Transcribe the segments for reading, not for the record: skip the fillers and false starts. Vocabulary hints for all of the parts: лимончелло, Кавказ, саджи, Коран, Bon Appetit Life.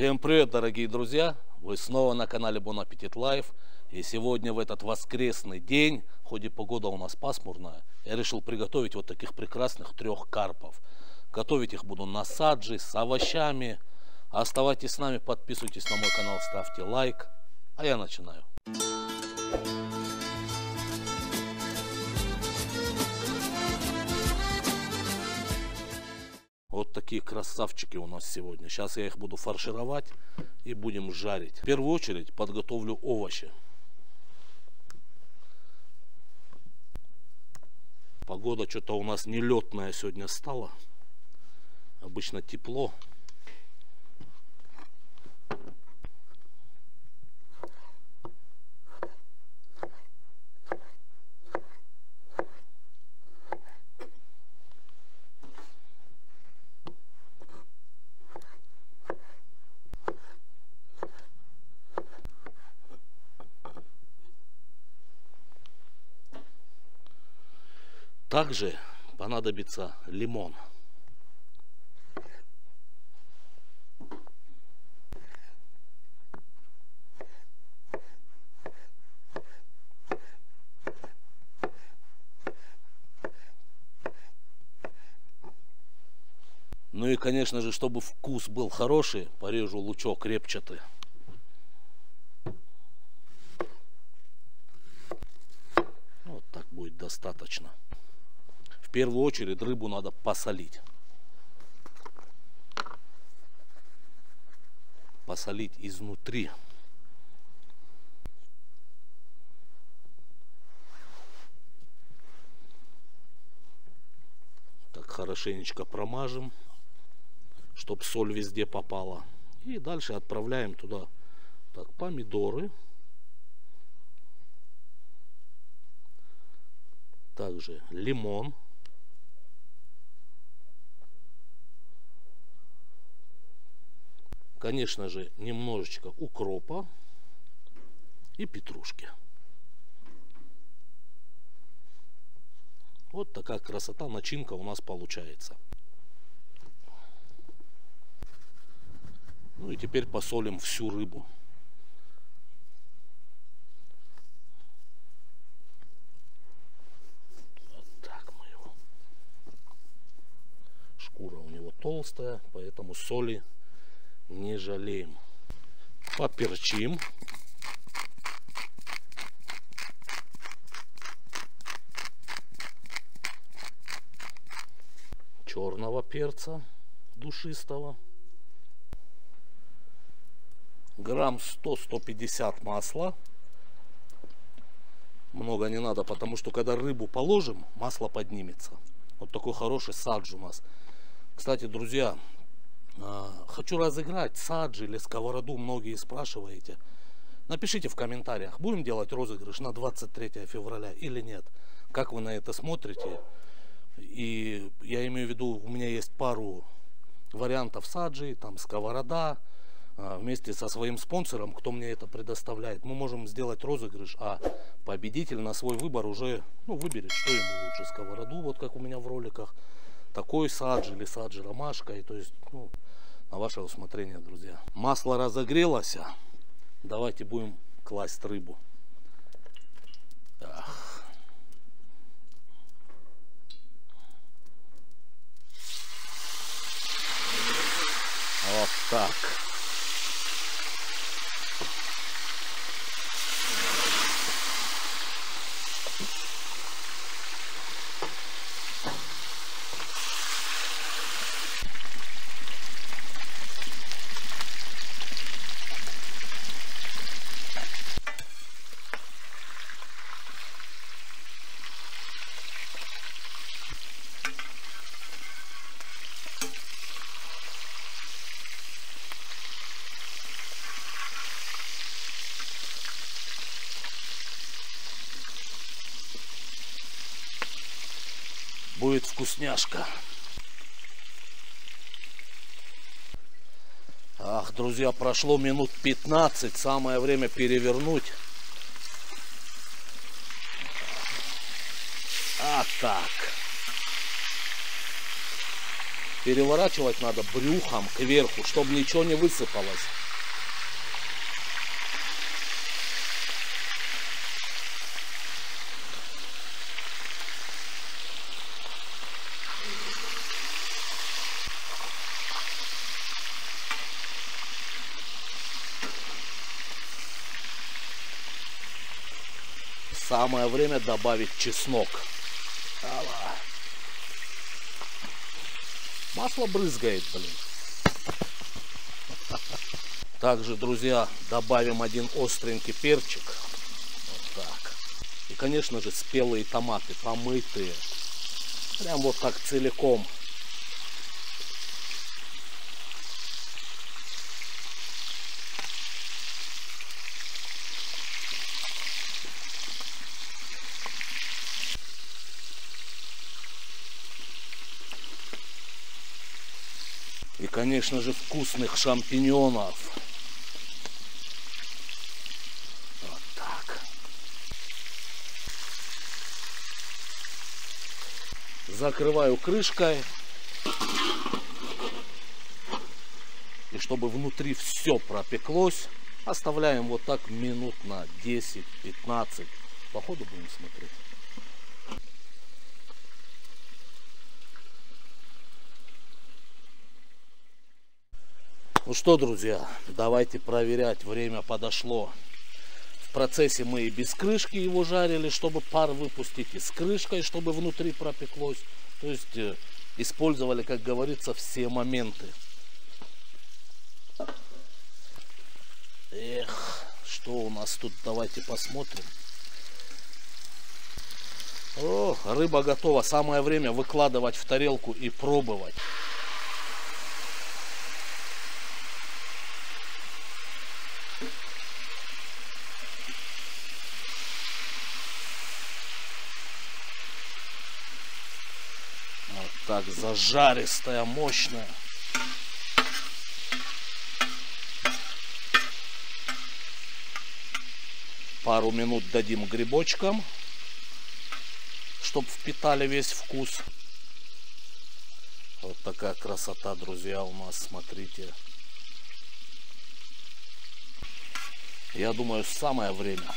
Всем привет, дорогие друзья! Вы снова на канале Bon Appetit Life. И сегодня в этот воскресный день, хоть и погода у нас пасмурная, я решил приготовить вот таких прекрасных трех карпов. Готовить их буду на саджи, с овощами. Оставайтесь с нами, подписывайтесь на мой канал, ставьте лайк. А я начинаю. Вот такие красавчики у нас сегодня. Сейчас я их буду фаршировать и будем жарить. В первую очередь подготовлю овощи. Погода что-то у нас нелетная сегодня стала. Обычно тепло. Также понадобится лимон. Ну и, конечно же, чтобы вкус был хороший, порежу лучок репчатый. Вот так будет достаточно. В первую очередь рыбу надо посолить. Посолить изнутри. Так хорошенечко промажем, чтобы соль везде попала. И дальше отправляем туда так, помидоры. Также лимон. Конечно же, немножечко укропа и петрушки. Вот такая красота, начинка у нас получается. Ну и теперь посолим всю рыбу. Вот так мы его. Шкура у него толстая, поэтому соли не жалеем. Поперчим. Черного перца душистого. Грамм 100-150 масла. Много не надо, потому что когда рыбу положим, масло поднимется. Вот такой хороший саджи у нас. Кстати, друзья, хочу разыграть саджи или сковороду, многие спрашиваете. Напишите в комментариях, будем делать розыгрыш на 23 февраля или нет. Как вы на это смотрите? И я имею в виду, у меня есть пару вариантов саджи, там сковорода. Вместе со своим спонсором, кто мне это предоставляет, мы можем сделать розыгрыш, а победитель на свой выбор уже выберет, что ему лучше. Сковороду, вот как у меня в роликах. Такой саджи или саджи ромашкой, то есть на ваше усмотрение, друзья. Масло разогрелось, давайте будем класть рыбу. Ах. Вот так. Будет вкусняшка. Ах, друзья, прошло минут 15. Самое время перевернуть. А так. Переворачивать надо брюхом кверху, чтобы ничего не высыпалось. Самое время добавить чеснок. Масло брызгает, блин. Также, друзья, добавим один остренький перчик. Вот так. И, конечно же, спелые томаты, помытые. Прям вот так целиком. И, конечно же, вкусных шампиньонов. Вот так. Закрываю крышкой. И чтобы внутри все пропеклось, оставляем вот так минут на 10-15. По ходу будем смотреть. Ну что, друзья, давайте проверять, время подошло. В процессе мы и без крышки его жарили, чтобы пар выпустить, и с крышкой, чтобы внутри пропеклось. То есть использовали, как говорится, все моменты. Эх, что у нас тут, давайте посмотрим. О, рыба готова, самое время выкладывать в тарелку и пробовать. Так, зажаристая, мощная. Пару минут дадим грибочкам, чтобы впитали весь вкус. Вот такая красота, друзья, у нас, смотрите. Я думаю, самое время.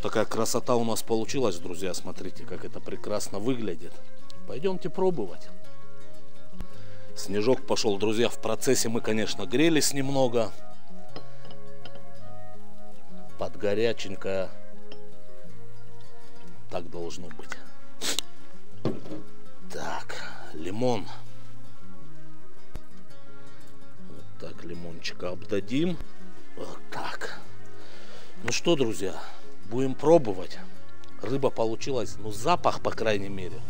Такая красота у нас получилась, друзья. Смотрите, как это прекрасно выглядит. Пойдемте пробовать. Снежок пошел, друзья. В процессе мы, конечно, грелись немного. Под горяченькое. Так должно быть. Так, лимон. Вот так лимончика обдадим. Вот так. Ну что, друзья, будем пробовать. Рыба получилась, ну, запах, по крайней мере,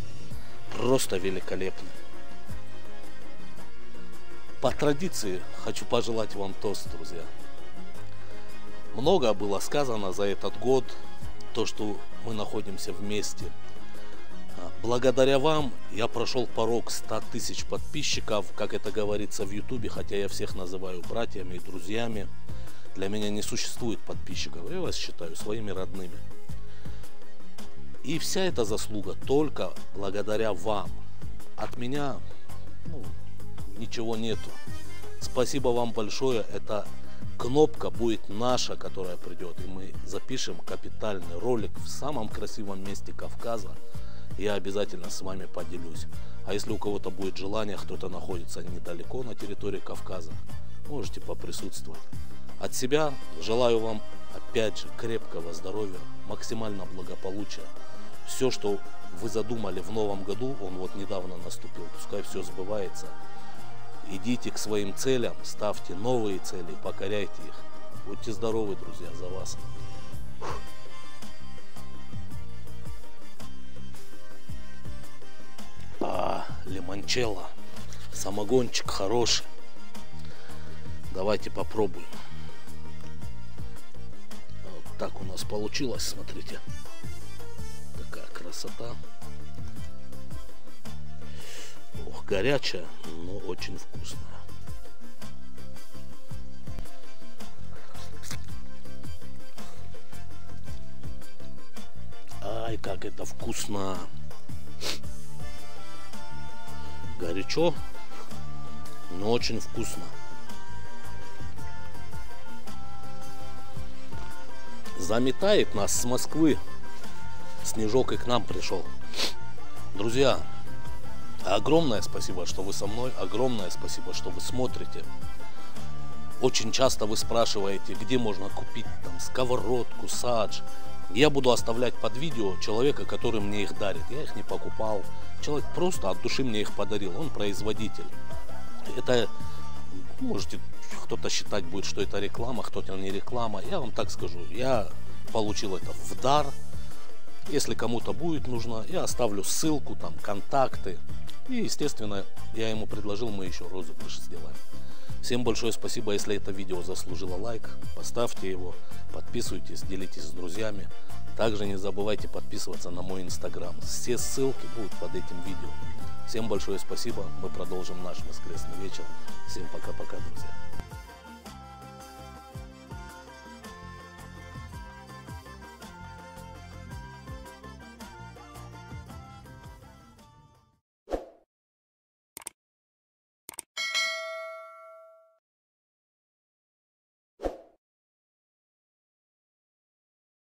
просто великолепный. По традиции хочу пожелать вам тост, друзья. Много было сказано за этот год, то, что мы находимся вместе. Благодаря вам я прошел порог 100 тысяч подписчиков, как это говорится в YouTube, хотя я всех называю братьями и друзьями. Для меня не существует подписчиков, я вас считаю своими родными. И вся эта заслуга только благодаря вам. От меня, ну, ничего нету. Спасибо вам большое. Эта кнопка будет наша, которая придет. И мы запишем капитальный ролик в самом красивом месте Кавказа. Я обязательно с вами поделюсь. А если у кого-то будет желание, кто-то находится недалеко на территории Кавказа, можете поприсутствовать. От себя желаю вам, опять же, крепкого здоровья, максимально благополучия. Все, что вы задумали в новом году, он вот недавно наступил, пускай все сбывается. Идите к своим целям, ставьте новые цели, покоряйте их. Будьте здоровы, друзья, за вас. А, лимончелло, самогончик хороший. Давайте попробуем. так у нас получилось, смотрите. Такая красота. Ох, горячая, но очень вкусная. Ай, как это вкусно! Горячо, но очень вкусно. Заметает нас с Москвы. Снежок и к нам пришел. Друзья, огромное спасибо, что вы со мной. Огромное спасибо, что вы смотрите. Очень часто вы спрашиваете, где можно купить там сковородку, садж. Я буду оставлять под видео человека, который мне их дарит. Я их не покупал. Человек просто от души мне их подарил. Он производитель. Это, можете, кто-то считать будет, что это реклама, кто-то не реклама. Я вам так скажу, я получил это в дар. Если кому-то будет нужно, я оставлю ссылку, там, контакты. И, естественно, я ему предложил, мы еще розыгрыш сделаем. Всем большое спасибо, если это видео заслужило лайк, поставьте его, подписывайтесь, делитесь с друзьями. Также не забывайте подписываться на мой инстаграм, все ссылки будут под этим видео. Всем большое спасибо, мы продолжим наш воскресный вечер. Всем пока-пока, друзья.